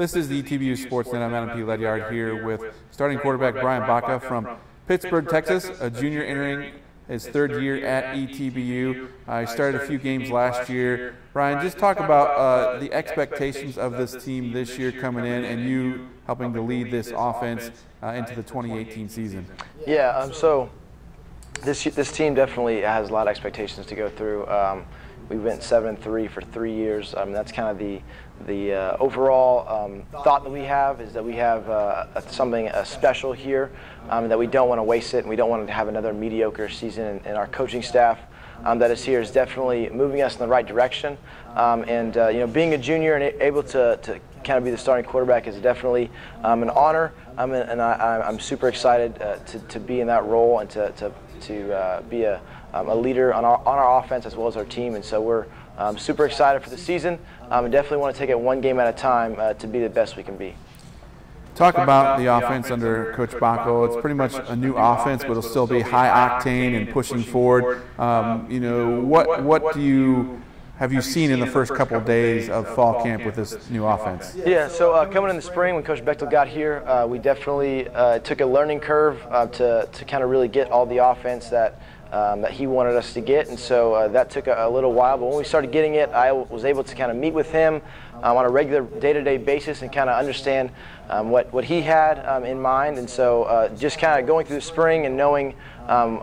This is the ETBU Sportsnet. I'm Adam P. Ledyard here with starting quarterback Brian Baca from Pittsburgh, Texas, a junior entering his third year at ETBU. I started a few games last year. Brian, just talk about the expectations of this team this year coming in and you helping to lead this offense into the 2018 season. Yeah, so this team definitely has a lot of expectations to go through. We went 7-3 for 3 years. That's kind of the overall thought that we have, is that we have something special here, that we don't want to waste it, and we don't want to have another mediocre season. And our coaching staff that is here is definitely moving us in the right direction. You know, being a junior and able to kind of be the starting quarterback is definitely an honor. I'm super excited to be in that role and to be a leader on our offense as well as our team, and so we're super excited for the season. And definitely want to take it one game at a time to be the best we can be. Talk about the offense under Coach Baca. It's pretty much a new offense, but it'll still be high octane and pushing forward. You know, what do you have you seen in the first couple of days of fall camp with this new offense? Yeah, so coming in the spring when Coach Bechtel got here, we definitely took a learning curve to kind of really get all the offense that he wanted us to get, and so that took a little while, but when we started getting it, I was able to kind of meet with him on a regular day-to-day basis and kind of understand what he had in mind, and so just kind of going through the spring and knowing kind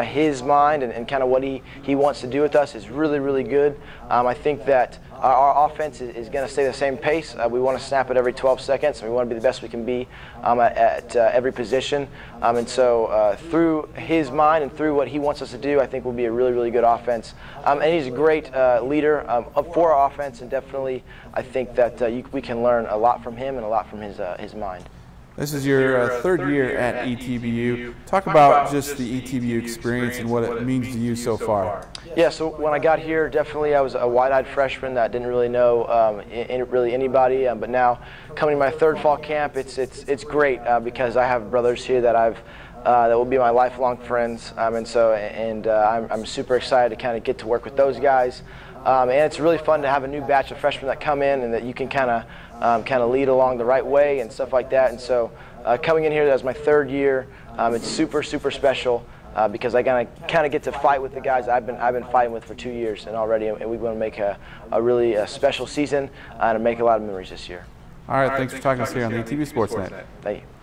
of his mind and kind of what he wants to do with us is really, really good. I think that our offense is going to stay the same pace. We want to snap it every 12 seconds, and we want to be the best we can be at every position. And so through his mind and through what he wants us to do, I think we'll be a really, really good offense. And he's a great leader for our offense, and definitely I think that we can learn a lot from him and a lot from his mind. This is your third year at ETBU. Talk about just the ETBU experience and what it means to you so far. Yeah, so when I got here, definitely I was a wide-eyed freshman that didn't really know really anybody. But now, coming to my third fall camp, it's great because I have brothers here that that will be my lifelong friends, I'm super excited to kind of get to work with those guys. And it's really fun to have a new batch of freshmen that come in and that you can kind of lead along the right way and stuff like that. And so coming in here, that was my third year. It's super, super special because I kind of get to fight with the guys I've been fighting with for 2 years, and already we want to make a really special season and make a lot of memories this year. All right, thanks for talking to us here on the ETBU Sportsnet. Thank you.